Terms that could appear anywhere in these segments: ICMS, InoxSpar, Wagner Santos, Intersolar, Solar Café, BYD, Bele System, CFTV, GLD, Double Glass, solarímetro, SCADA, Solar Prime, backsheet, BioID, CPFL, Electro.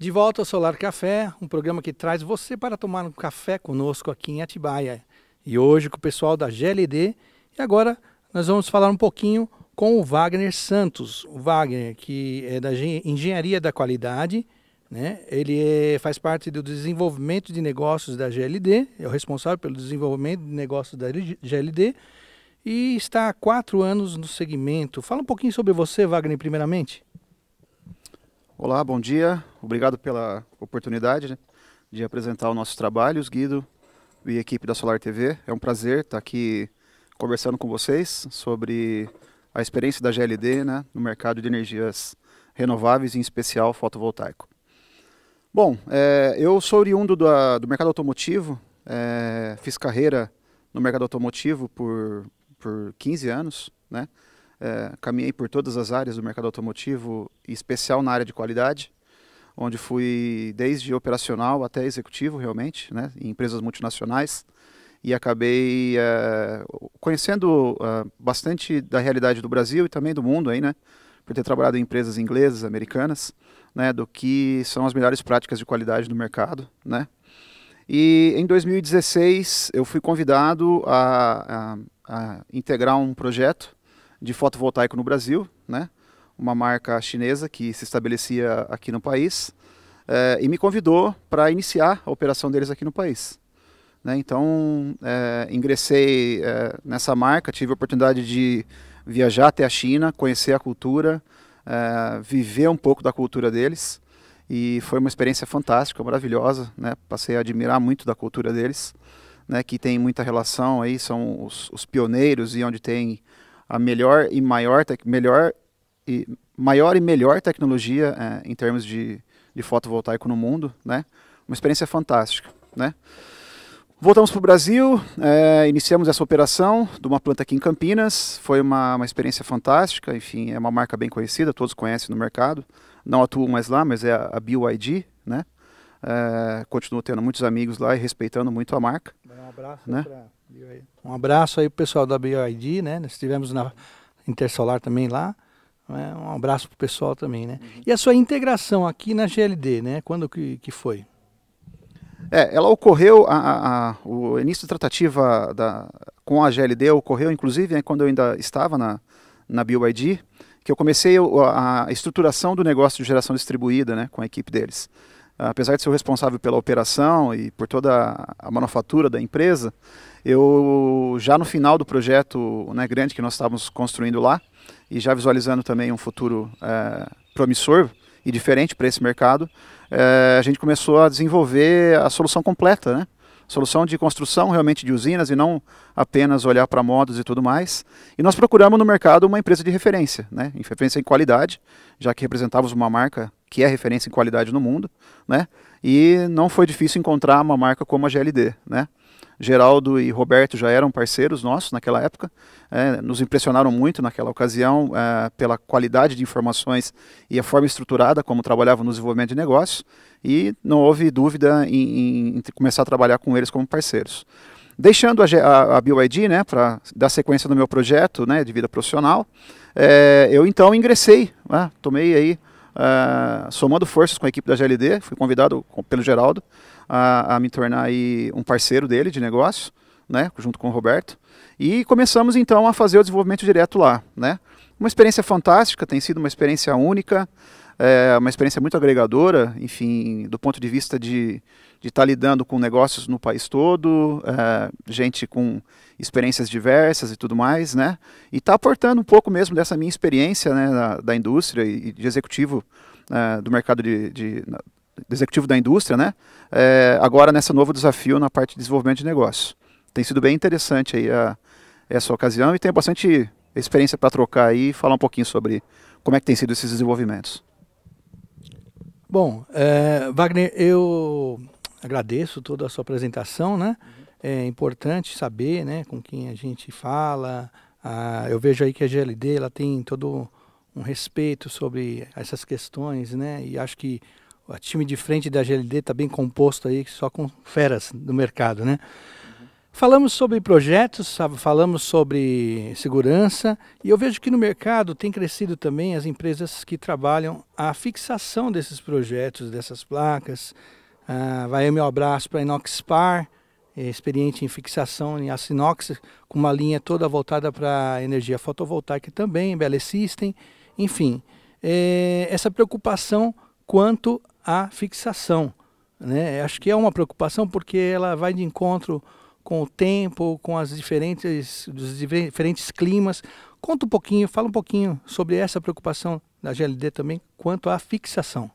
De volta ao Solar Café, um programa que traz você para tomar um café conosco aqui em Atibaia. E hoje com o pessoal da GLD. E agora nós vamos falar um pouquinho com o Wagner Santos. O Wagner, que é da Engenharia da Qualidade, né? Ele faz parte do desenvolvimento de negócios da GLD, é o responsável pelo desenvolvimento de negócios da GLD e está há 4 anos no segmento. Fala um pouquinho sobre você, Wagner, primeiramente. Olá, bom dia. Obrigado pela oportunidade, né, de apresentar os nossos trabalhos, Guido e a equipe da Solar TV. É um prazer estar aqui conversando com vocês sobre a experiência da GLD, né, no mercado de energias renováveis, em especial fotovoltaico. Bom, eu sou oriundo do mercado automotivo, fiz carreira no mercado automotivo por 15 anos, né? Caminhei por todas as áreas do mercado automotivo, em especial na área de qualidade, onde fui desde operacional até executivo, realmente, né, em empresas multinacionais, e acabei conhecendo bastante da realidade do Brasil e também do mundo, aí, né, por ter trabalhado em empresas inglesas, americanas, né, do que são as melhores práticas de qualidade do mercado, né. E em 2016 eu fui convidado a integrar um projeto de fotovoltaico no Brasil, né? Uma marca chinesa que se estabelecia aqui no país e me convidou para iniciar a operação deles aqui no país, né? Então ingressei nessa marca, tive a oportunidade de viajar até a China, conhecer a cultura, viver um pouco da cultura deles e foi uma experiência fantástica, maravilhosa, né? Passei a admirar muito da cultura deles, né? Que tem muita relação aí, são os pioneiros e onde tem a maior e melhor tecnologia em termos de fotovoltaico no mundo, né? Uma experiência fantástica, né? Voltamos para o Brasil, iniciamos essa operação de uma planta aqui em Campinas, foi uma experiência fantástica, enfim, é uma marca bem conhecida, todos conhecem no mercado, não atuo mais lá, mas é a BYD, né? Continuo tendo muitos amigos lá e respeitando muito a marca. Um abraço, né? Um abraço aí pro pessoal da BioID, né? Nós estivemos na Intersolar também lá, né? Um abraço pro pessoal também, né? Uhum. E a sua integração aqui na GLD, né? Quando que foi? Ela ocorreu, o início da tratativa com a GLD ocorreu, inclusive, né, quando eu ainda estava na BioID, que eu comecei a estruturação do negócio de geração distribuída, né? Com a equipe deles. Apesar de ser o responsável pela operação e por toda a manufatura da empresa, eu já no final do projeto, né, grande que nós estávamos construindo lá e já visualizando também um futuro promissor e diferente para esse mercado, a gente começou a desenvolver a solução completa, né? Solução de construção realmente de usinas e não apenas olhar para modos e tudo mais. E nós procuramos no mercado uma empresa de referência, né? Em referência em qualidade, já que representávamos uma marca que é referência em qualidade no mundo, né? E não foi difícil encontrar uma marca como a GLD, né? Geraldo e Roberto já eram parceiros nossos naquela época, nos impressionaram muito naquela ocasião pela qualidade de informações e a forma estruturada como trabalhavam no desenvolvimento de negócios e não houve dúvida em começar a trabalhar com eles como parceiros. Deixando a BioID, né, para dar sequência no meu projeto, né, de vida profissional, eu então ingressei, tomei aí, somando forças com a equipe da GLD, fui convidado pelo Geraldo a me tornar aí um parceiro dele de negócio, né, junto com o Roberto, e começamos então a fazer o desenvolvimento direto lá, né? Uma experiência fantástica, tem sido uma experiência única, uma experiência muito agregadora, enfim, do ponto de vista de estar lidando com negócios no país todo, gente com experiências diversas e tudo mais, né? E está aportando um pouco mesmo dessa minha experiência, né, da indústria e de executivo do mercado de executivo da indústria, né? Agora nesse novo desafio na parte de desenvolvimento de negócio. Tem sido bem interessante aí essa ocasião e tenho bastante experiência para trocar aí e falar um pouquinho sobre como é que tem sido esses desenvolvimentos. Bom, Wagner, eu agradeço toda a sua apresentação, né? É importante saber, né, com quem a gente fala. Eu vejo aí que a GLD ela tem todo um respeito sobre essas questões, né? E acho que o time de frente da GLD está bem composto aí, só com feras do mercado, né? Falamos sobre projetos, falamos sobre segurança e eu vejo que no mercado tem crescido também as empresas que trabalham a fixação desses projetos, dessas placas. Vai o meu abraço para a InoxSpar, experiente em fixação em aço inox, com uma linha toda voltada para energia fotovoltaica também, Bele System, enfim. Essa preocupação quanto à fixação, né? Acho que é uma preocupação porque ela vai de encontro com o tempo, com as diferentes climas. Conta um pouquinho, fala um pouquinho sobre essa preocupação da GLD também quanto à fixação.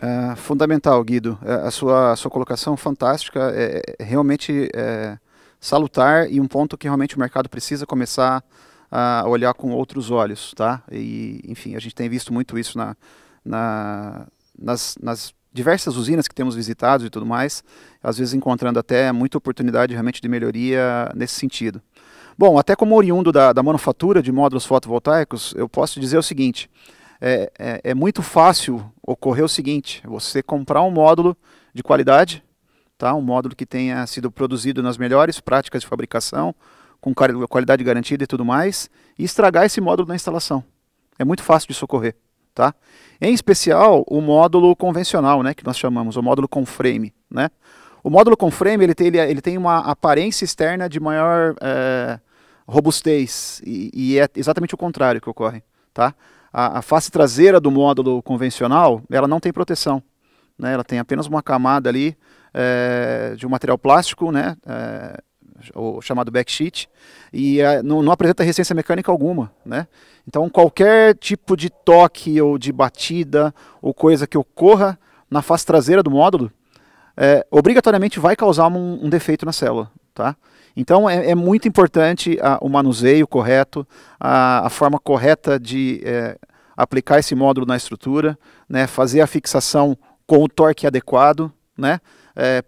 É fundamental, Guido. A sua colocação fantástica, realmente salutar e um ponto que realmente o mercado precisa começar a olhar com outros olhos, tá? E, enfim, a gente tem visto muito isso nas diversas usinas que temos visitado e tudo mais, às vezes encontrando até muita oportunidade realmente de melhoria nesse sentido. Bom, até como oriundo da manufatura de módulos fotovoltaicos, eu posso dizer o seguinte, é muito fácil ocorrer o seguinte, você comprar um módulo de qualidade, tá? Um módulo que tenha sido produzido nas melhores práticas de fabricação, com qualidade garantida e tudo mais, e estragar esse módulo na instalação. É muito fácil de socorrer. Tá? Em especial o módulo convencional, né, que nós chamamos, o módulo com frame. Né? O módulo com frame ele tem uma aparência externa de maior robustez, e é exatamente o contrário que ocorre. Tá? A face traseira do módulo convencional ela não tem proteção, né? Ela tem apenas uma camada ali, de um material plástico, né? O chamado backsheet, e não apresenta resistência mecânica alguma, né? Então qualquer tipo de toque ou de batida ou coisa que ocorra na face traseira do módulo, obrigatoriamente vai causar um defeito na célula, tá? Então é muito importante o manuseio correto, a forma correta de aplicar esse módulo na estrutura, né? Fazer a fixação com o torque adequado, né?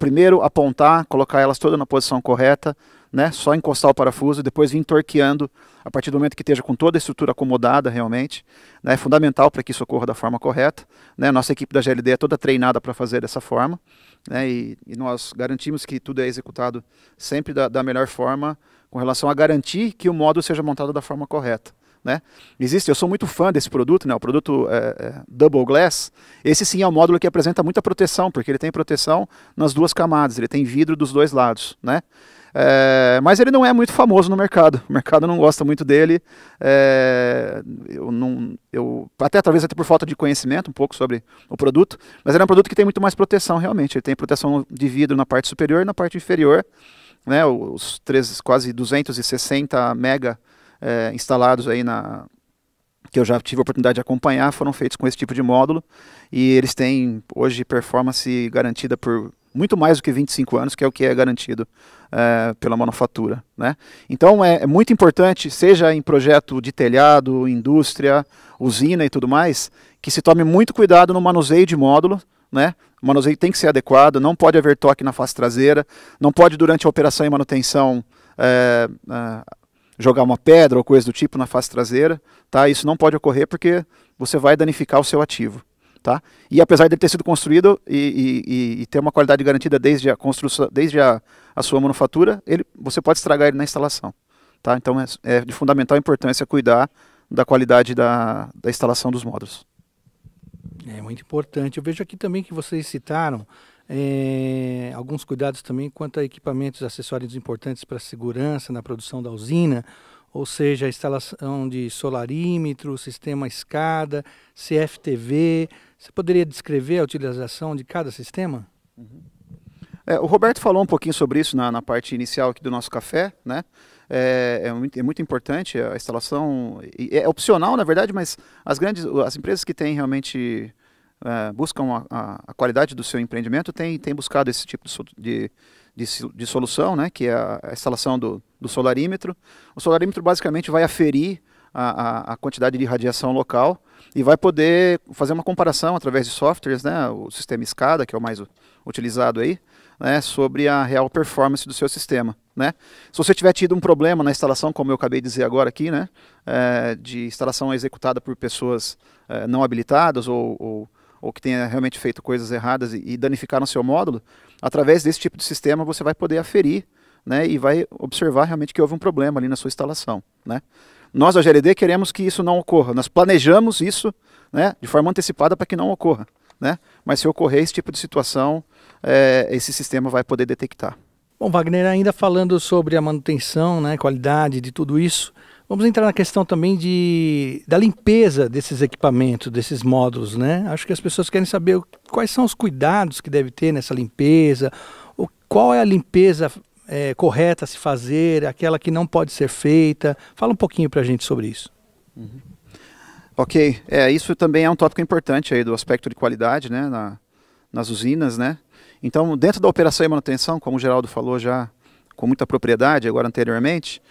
Primeiro apontar, colocar elas todas na posição correta, né? Só encostar o parafuso, depois vir torqueando a partir do momento que esteja com toda a estrutura acomodada realmente, né? É fundamental para que isso ocorra da forma correta, né? Nossa equipe da GLD é toda treinada para fazer dessa forma, né? E nós garantimos que tudo é executado sempre da melhor forma com relação a garantir que o módulo seja montado da forma correta. Né? Eu sou muito fã desse produto, né? O produto Double Glass. Esse sim é um módulo que apresenta muita proteção, porque ele tem proteção nas duas camadas, ele tem vidro dos dois lados, né? Mas ele não é muito famoso no mercado, o mercado não gosta muito dele, talvez até por falta de conhecimento um pouco sobre o produto, mas ele é um produto que tem muito mais proteção realmente, ele tem proteção de vidro na parte superior e na parte inferior, né? Os quase 260 mega instalados aí que eu já tive a oportunidade de acompanhar, foram feitos com esse tipo de módulo e eles têm hoje performance garantida por muito mais do que 25 anos, que é o que é garantido pela manufatura, né? Então é muito importante, seja em projeto de telhado, indústria, usina e tudo mais, que se tome muito cuidado no manuseio de módulo, né? O manuseio tem que ser adequado, não pode haver toque na face traseira, não pode durante a operação e manutenção jogar uma pedra ou coisa do tipo na face traseira, tá? Isso não pode ocorrer porque você vai danificar o seu ativo, tá? E apesar de ter sido construído e ter uma qualidade garantida desde a construção, desde a sua manufatura, você pode estragar ele na instalação, tá? Então é de fundamental importância cuidar da qualidade da instalação dos módulos. É muito importante. Eu vejo aqui também que vocês citaram alguns cuidados também quanto a equipamentos, acessórios importantes para segurança na produção da usina, ou seja, a instalação de solarímetro, sistema SCADA, CFTV. Você poderia descrever a utilização de cada sistema? Uhum. O Roberto falou um pouquinho sobre isso na parte inicial aqui do nosso café, né? É muito importante a instalação, é opcional na verdade, mas as empresas que têm realmente buscam a qualidade do seu empreendimento, tem buscado esse tipo de solução, né, que é a instalação do solarímetro. O solarímetro basicamente vai aferir a quantidade de radiação local e vai poder fazer uma comparação através de softwares, né, o sistema SCADA, que é o mais utilizado aí, né, sobre a real performance do seu sistema, né? Se você tiver tido um problema na instalação, como eu acabei de dizer agora aqui, né, de instalação executada por pessoas não habilitadas ou ou que tenha realmente feito coisas erradas e danificaram seu módulo, através desse tipo de sistema você vai poder aferir, né, e vai observar realmente que houve um problema ali na sua instalação, né. Nós, a GLD, queremos que isso não ocorra. Nós planejamos isso, né, de forma antecipada para que não ocorra, né. Mas se ocorrer esse tipo de situação, esse sistema vai poder detectar. Bom, Wagner, ainda falando sobre a manutenção, né, qualidade de tudo isso, vamos entrar na questão também da limpeza desses equipamentos, desses módulos, né? Acho que as pessoas querem saber quais são os cuidados que deve ter nessa limpeza, qual é a limpeza correta a se fazer, aquela que não pode ser feita. Fala um pouquinho para a gente sobre isso. Uhum. Ok, isso também é um tópico importante aí do aspecto de qualidade, né, nas usinas, né? Então, dentro da operação e manutenção, como o Geraldo falou já com muita propriedade agora anteriormente,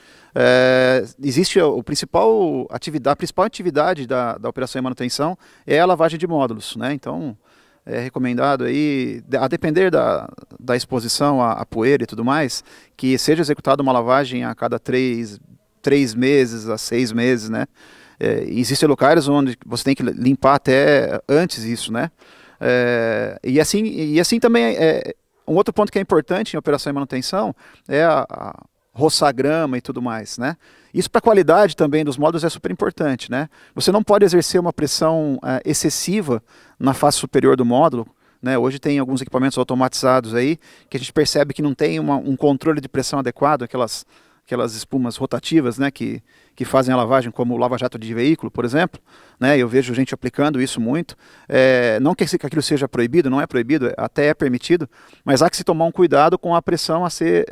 existe a principal atividade da operação e manutenção é a lavagem de módulos, né? Então, é recomendado aí, a depender da exposição à poeira e tudo mais, que seja executada uma lavagem a cada três meses a 6 meses, né? Existem locais onde você tem que limpar até antes isso, né? E assim também um outro ponto que é importante em operação e manutenção é a roçar grama e tudo mais, né? Isso para a qualidade também dos módulos é super importante, né? Você não pode exercer uma pressão excessiva na face superior do módulo, né? Hoje tem alguns equipamentos automatizados aí que a gente percebe que não tem um controle de pressão adequado, aquelas espumas rotativas, né, que fazem a lavagem, como o lava-jato de veículo, por exemplo, né, eu vejo gente aplicando isso muito, não que aquilo seja proibido, não é proibido, até é permitido, mas há que se tomar um cuidado com a pressão a ser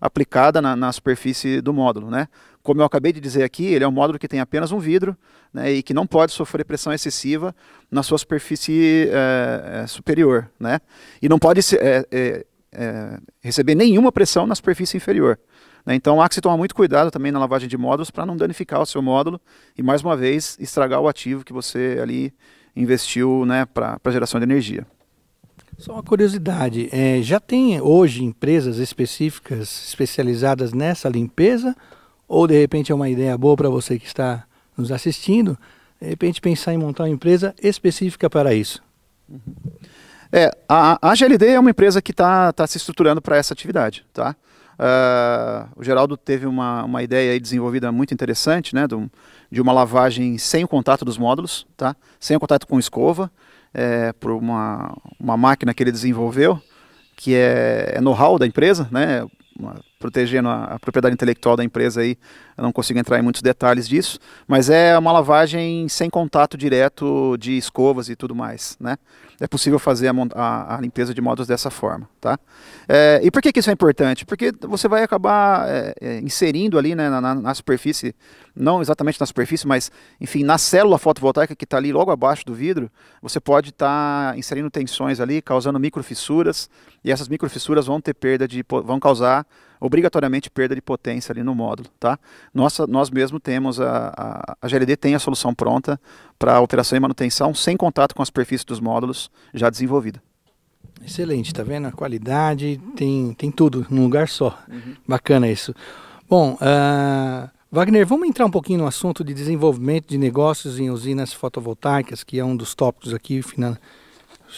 aplicada na superfície do módulo, né. Como eu acabei de dizer aqui, ele é um módulo que tem apenas um vidro, né, e que não pode sofrer pressão excessiva na sua superfície superior, né, e não pode receber nenhuma pressão na superfície inferior. Então há que se tomar muito cuidado também na lavagem de módulos para não danificar o seu módulo e, mais uma vez, estragar o ativo que você ali investiu, né, para geração de energia. Só uma curiosidade, já tem hoje empresas específicas, especializadas nessa limpeza? Ou de repente é uma ideia boa para você que está nos assistindo, de repente pensar em montar uma empresa específica para isso? A GLD é uma empresa que está se estruturando para essa atividade, tá? O Geraldo teve uma ideia aí desenvolvida muito interessante, né, de uma lavagem sem o contato dos módulos, tá? Sem o contato com escova, por uma máquina que ele desenvolveu, que é know-how da empresa, né, protegendo a propriedade intelectual da empresa aí, eu não consigo entrar em muitos detalhes disso, mas é uma lavagem sem contato direto de escovas e tudo mais, né? É possível fazer a limpeza de módulos dessa forma, tá? E por que isso é importante? Porque você vai acabar inserindo ali, né, na superfície, não exatamente na superfície, mas enfim, na célula fotovoltaica que está ali logo abaixo do vidro, você pode estar inserindo tensões ali, causando microfissuras, e essas microfissuras vão causar obrigatoriamente perda de potência ali no módulo, tá? Nós mesmo temos, a GLD tem a solução pronta para operação e manutenção sem contato com a superfície dos módulos, já desenvolvida. Excelente, tá vendo? A qualidade tem tudo num lugar só. Uhum. Bacana isso. Bom, Wagner, vamos entrar um pouquinho no assunto de desenvolvimento de negócios em usinas fotovoltaicas, que é um dos tópicos aqui,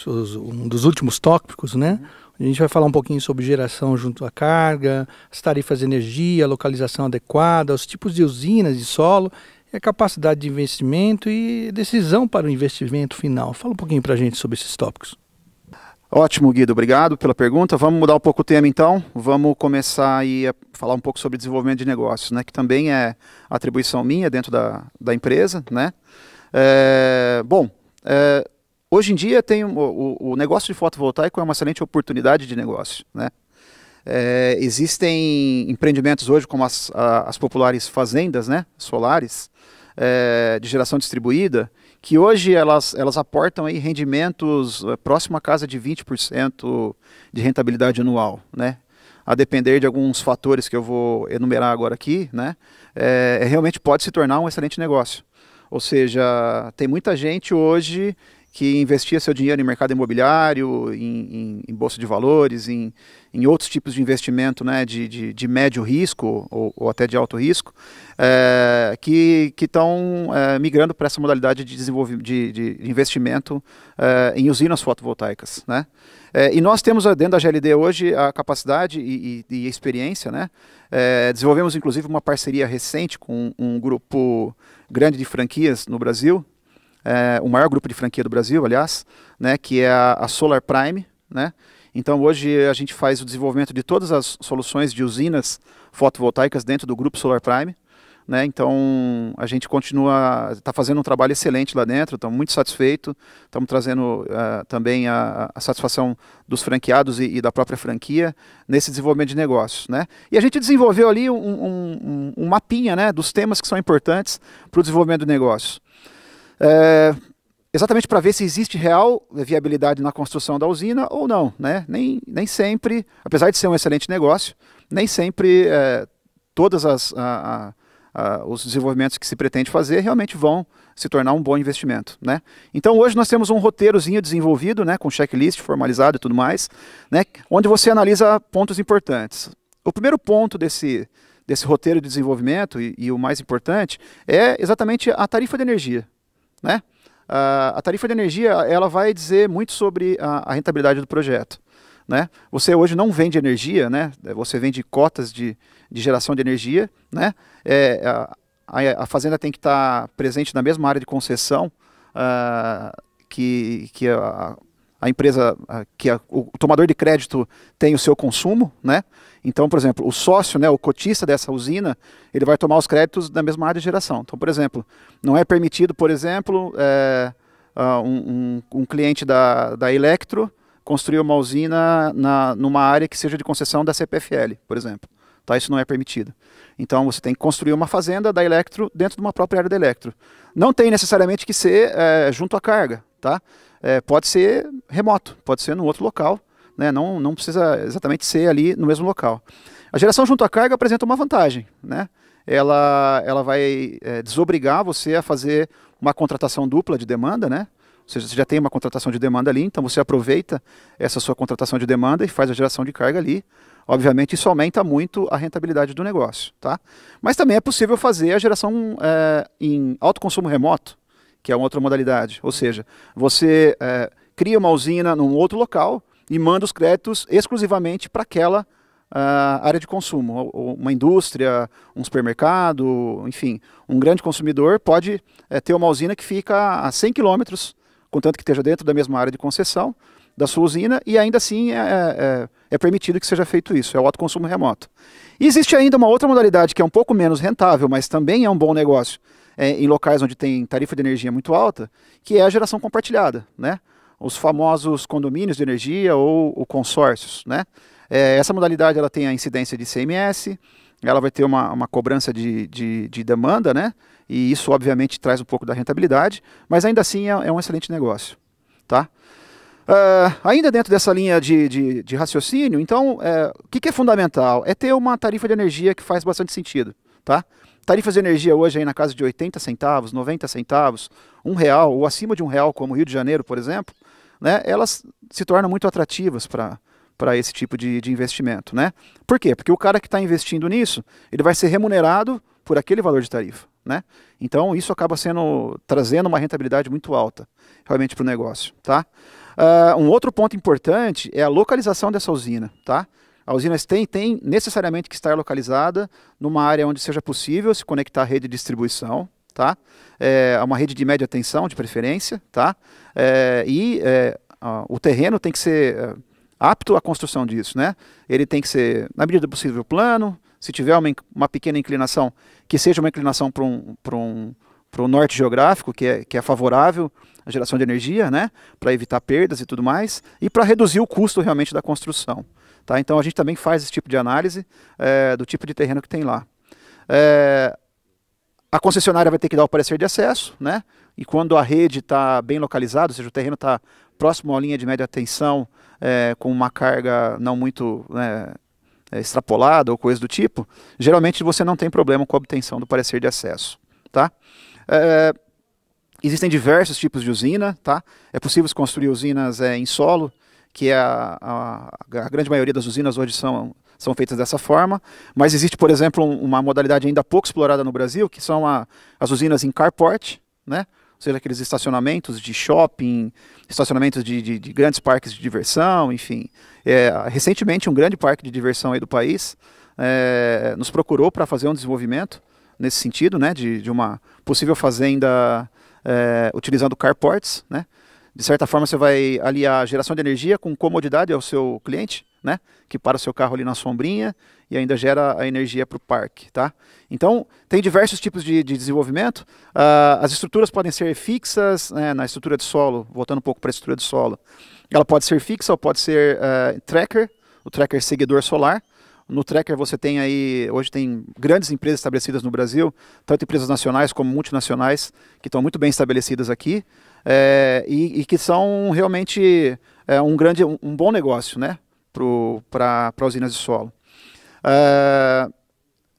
um dos últimos tópicos, né? Uhum. A gente vai falar um pouquinho sobre geração junto à carga, as tarifas de energia, a localização adequada, os tipos de usinas de solo, a capacidade de investimento e decisão para o investimento final. Fala um pouquinho para a gente sobre esses tópicos. Ótimo, Guido. Obrigado pela pergunta. Vamos mudar um pouco o tema, então. Vamos começar aí a falar um pouco sobre desenvolvimento de negócios, né? Que também é atribuição minha dentro da empresa, né? Hoje em dia tem o negócio de fotovoltaico é uma excelente oportunidade de negócio, né? Existem empreendimentos hoje como as populares fazendas, né, solares, de geração distribuída, que hoje elas aportam aí rendimentos próximo à casa de 20% de rentabilidade anual, né? A depender de alguns fatores que eu vou enumerar agora aqui, né? Realmente pode se tornar um excelente negócio. Ou seja, tem muita gente hoje que investia seu dinheiro em mercado imobiliário, em bolsa de valores, em outros tipos de investimento, né, de médio risco ou até de alto risco, que estão migrando para essa modalidade de investimento em usinas fotovoltaicas, né? E nós temos dentro da GLD hoje a capacidade e a experiência, né? Desenvolvemos inclusive uma parceria recente com um grupo grande de franquias no Brasil, o maior grupo de franquia do Brasil, aliás, né, que é a Solar Prime, né? Então hoje a gente faz o desenvolvimento de todas as soluções de usinas fotovoltaicas dentro do grupo Solar Prime, né? Então a gente continua, está fazendo um trabalho excelente lá dentro, estamos muito satisfeitos, estamos trazendo também a satisfação dos franqueados e da própria franquia nesse desenvolvimento de negócios, né? E a gente desenvolveu ali um mapinha, né, dos temas que são importantes para o desenvolvimento do negócio. Exatamente para ver se existe real viabilidade na construção da usina ou não, né? Nem sempre, apesar de ser um excelente negócio, nem sempre todas os desenvolvimentos que se pretende fazer realmente vão se tornar um bom investimento, né? Então hoje nós temos um roteirozinho desenvolvido, né, com checklist formalizado e tudo mais, né, onde você analisa pontos importantes. O primeiro ponto desse roteiro de desenvolvimento e o mais importante é exatamente a tarifa de energia, né? A tarifa de energia, ela vai dizer muito sobre a rentabilidade do projeto, né? Você hoje não vende energia, né? Você vende cotas de geração de energia, né? A fazenda tem que estar presente na mesma área de concessão que a empresa, o tomador de crédito tem o seu consumo, né? Então, por exemplo, o sócio, né, o cotista dessa usina, ele vai tomar os créditos da mesma área de geração. Então, por exemplo, não é permitido, por exemplo, um cliente da Electro construir uma usina numa área que seja de concessão da CPFL, por exemplo. Tá? Isso não é permitido. Então, você tem que construir uma fazenda da Electro dentro de uma própria área da Electro. Não tem necessariamente que ser junto à carga, tá? Pode ser remoto, pode ser num outro local, né? Não precisa exatamente ser ali no mesmo local. A geração junto à carga apresenta uma vantagem, né? Ela vai desobrigar você a fazer uma contratação dupla de demanda, né? Ou seja, você já tem uma contratação de demanda ali, então você aproveita essa sua contratação de demanda e faz a geração de carga ali. Obviamente isso aumenta muito a rentabilidade do negócio, tá? Mas também é possível fazer a geração em autoconsumo remoto, que é uma outra modalidade, ou seja, você cria uma usina num outro local e manda os créditos exclusivamente para aquela área de consumo. Ou uma indústria, um supermercado, enfim, um grande consumidor pode ter uma usina que fica a 100 quilômetros, contanto que esteja dentro da mesma área de concessão da sua usina, e ainda assim é permitido que seja feito isso, é o autoconsumo remoto. E existe ainda uma outra modalidade que é um pouco menos rentável, mas também é um bom negócio, em locais onde tem tarifa de energia muito alta, que é a geração compartilhada, né? Os famosos condomínios de energia ou consórcios, né? Essa modalidade, ela tem a incidência de ICMS, ela vai ter uma cobrança de demanda, né? E isso obviamente traz um pouco da rentabilidade, mas ainda assim é um excelente negócio, tá? Ainda dentro dessa linha de raciocínio, então, o que é fundamental? É ter uma tarifa de energia que faz bastante sentido, tá? Tarifas de energia hoje aí na casa de 80 centavos, 90 centavos, R$1 ou acima de R$1, como o Rio de Janeiro, por exemplo, né? Elas se tornam muito atrativas para esse tipo de investimento, né? Por quê? Porque o cara que está investindo nisso, ele vai ser remunerado por aquele valor de tarifa, né? Então isso acaba trazendo uma rentabilidade muito alta, realmente, para o negócio, tá? Um outro ponto importante é a localização dessa usina, tá? A usina tem necessariamente que estar localizada numa área onde seja possível se conectar à rede de distribuição, tá? Uma rede de média tensão, de preferência, tá? O terreno tem que ser apto à construção disso, né? Ele tem que ser, na medida do possível, plano. Se tiver uma pequena inclinação, que seja uma inclinação para o norte geográfico, que é favorável à geração de energia, né? Para evitar perdas e tudo mais, e para reduzir o custo realmente da construção. Tá, então a gente também faz esse tipo de análise do tipo de terreno que tem lá. A concessionária vai ter que dar o parecer de acesso, né? E quando a rede está bem localizada, ou seja, o terreno está próximo à linha de média tensão, com uma carga não muito extrapolada ou coisa do tipo, geralmente você não tem problema com a obtenção do parecer de acesso, tá? Existem diversos tipos de usina, tá? É possível construir usinas em solo, que é a grande maioria das usinas hoje são feitas dessa forma, mas existe, por exemplo, uma modalidade ainda pouco explorada no Brasil, que são as usinas em carport, né? Ou seja, aqueles estacionamentos de shopping, estacionamentos de grandes parques de diversão, enfim. Recentemente, um grande parque de diversão aí do país nos procurou para fazer um desenvolvimento nesse sentido, né? De uma possível fazenda utilizando carports, né? De certa forma, você vai aliar a geração de energia com comodidade ao seu cliente, né? Que para o seu carro ali na sombrinha e ainda gera a energia para o parque, tá? Então, tem diversos tipos de desenvolvimento. As estruturas podem ser fixas, né? Na estrutura de solo, voltando um pouco para a estrutura de solo, ela pode ser fixa ou pode ser tracker, o tracker seguidor solar. No tracker você tem aí, hoje tem grandes empresas estabelecidas no Brasil, tanto empresas nacionais como multinacionais, que estão muito bem estabelecidas aqui, e que são realmente um bom negócio, né, para usinas de solo.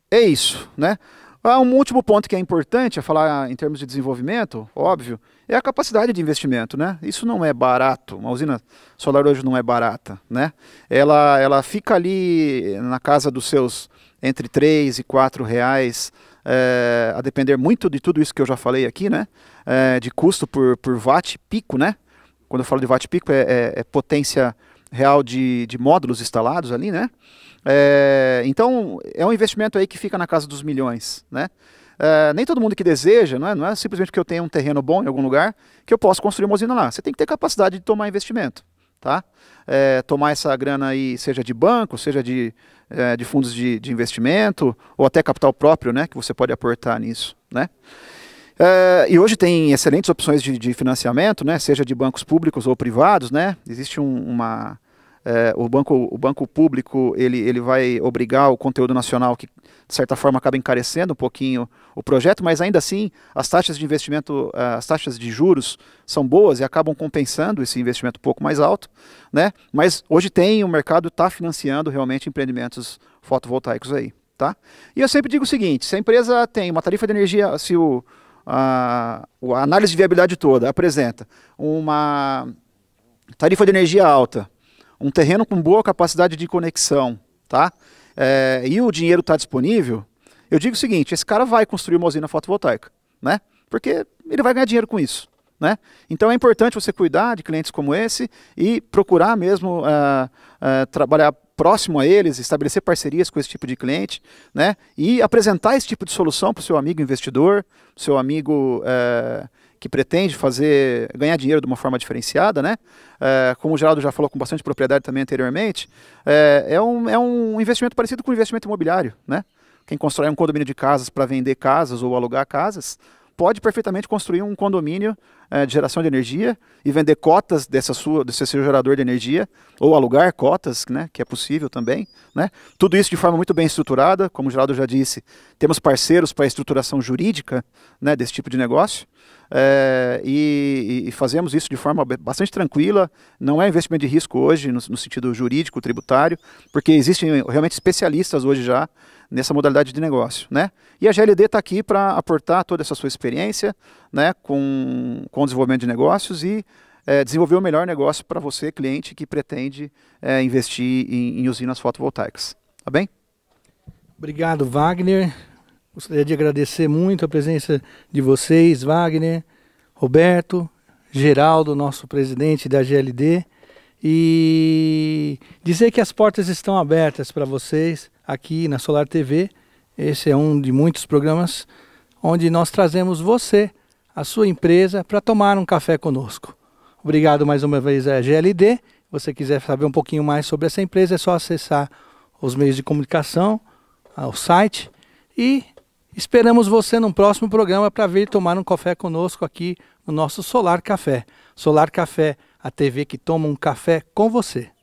É isso, né? Um último ponto que é importante a falar em termos de desenvolvimento, óbvio, é a capacidade de investimento, né? Isso não é barato, uma usina solar hoje não é barata, né? Ela fica ali na casa dos seus entre R$3 e R$4, a depender muito de tudo isso que eu já falei aqui, né? De custo por watt pico, né? Quando eu falo de watt pico é potência real de módulos instalados ali, né? Então, é um investimento aí que fica na casa dos milhões, né? Nem todo mundo que deseja, não é simplesmente que eu tenha um terreno bom em algum lugar, que eu posso construir uma usina lá. Você tem que ter capacidade de tomar investimento, tá? Tomar essa grana aí, seja de banco, seja de fundos de investimento, ou até capital próprio, né? Que você pode aportar nisso, né? E hoje tem excelentes opções de financiamento, né? Seja de bancos públicos ou privados, né? Existe o banco público ele vai obrigar o conteúdo nacional, que de certa forma acaba encarecendo um pouquinho o projeto, mas ainda assim as taxas de investimento, as taxas de juros são boas e acabam compensando esse investimento um pouco mais alto, né? Mas hoje o mercado está financiando realmente empreendimentos fotovoltaicos aí, tá? E eu sempre digo o seguinte: se a empresa tem uma tarifa de energia, se a análise de viabilidade toda apresenta uma tarifa de energia alta, um terreno com boa capacidade de conexão, tá? E o dinheiro está disponível, eu digo o seguinte: esse cara vai construir uma usina fotovoltaica, né? Porque ele vai ganhar dinheiro com isso, né? Então é importante você cuidar de clientes como esse e procurar mesmo trabalhar próximo a eles, estabelecer parcerias com esse tipo de cliente, né? E apresentar esse tipo de solução para o seu amigo investidor, seu amigo que pretende ganhar dinheiro de uma forma diferenciada, né? Como o Geraldo já falou com bastante propriedade também anteriormente, é um investimento parecido com um investimento imobiliário, né? Quem constrói um condomínio de casas para vender casas ou alugar casas, pode perfeitamente construir um condomínio de geração de energia e vender cotas desse seu gerador de energia, ou alugar cotas, né, que é possível também, né? Tudo isso de forma muito bem estruturada, como o Geraldo já disse, temos parceiros para a estruturação jurídica, né, desse tipo de negócio, e fazemos isso de forma bastante tranquila. Não é investimento de risco hoje, no sentido jurídico, tributário, porque existem realmente especialistas hoje já nessa modalidade de negócio, né? E a GLD está aqui para aportar toda essa sua experiência, né, com o desenvolvimento de negócios e desenvolver o melhor negócio para você, cliente, que pretende investir em usinas fotovoltaicas. Tá bem? Obrigado, Wagner. Gostaria de agradecer muito a presença de vocês, Wagner, Roberto, Geraldo, nosso presidente da GLD, e dizer que as portas estão abertas para vocês aqui na Solar TV. Esse é um de muitos programas onde nós trazemos você, a sua empresa, para tomar um café conosco. Obrigado mais uma vez à GLD. Se você quiser saber um pouquinho mais sobre essa empresa, é só acessar os meios de comunicação, o site, e esperamos você num próximo programa para vir tomar um café conosco aqui no nosso Solar Café. Solar Café, a TV que toma um café com você.